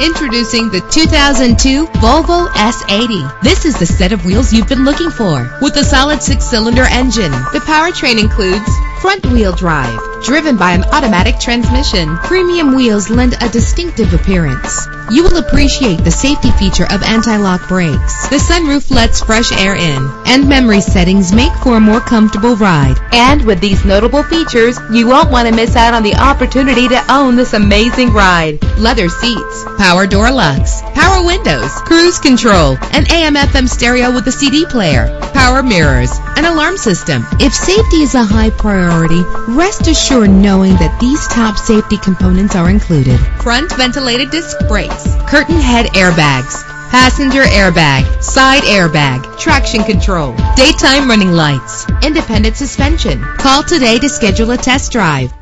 Introducing the 2002 Volvo S80. This is the set of wheels you've been looking for. With a solid 6-cylinder engine, the powertrain includes front-wheel drive, driven by an automatic transmission. Premium wheels lend a distinctive appearance. You will appreciate the safety feature of anti-lock brakes. The sunroof lets fresh air in, and memory settings make for a more comfortable ride. And with these notable features, you won't want to miss out on the opportunity to own this amazing ride. Leather seats, power door locks, power windows, cruise control, an AM/FM stereo with a CD player, power mirrors, an alarm system. If safety is a high priority, rest assured knowing that these top safety components are included: front ventilated disc brakes, curtain head airbags, passenger airbag, side airbag, traction control, daytime running lights, independent suspension. Call today to schedule a test drive.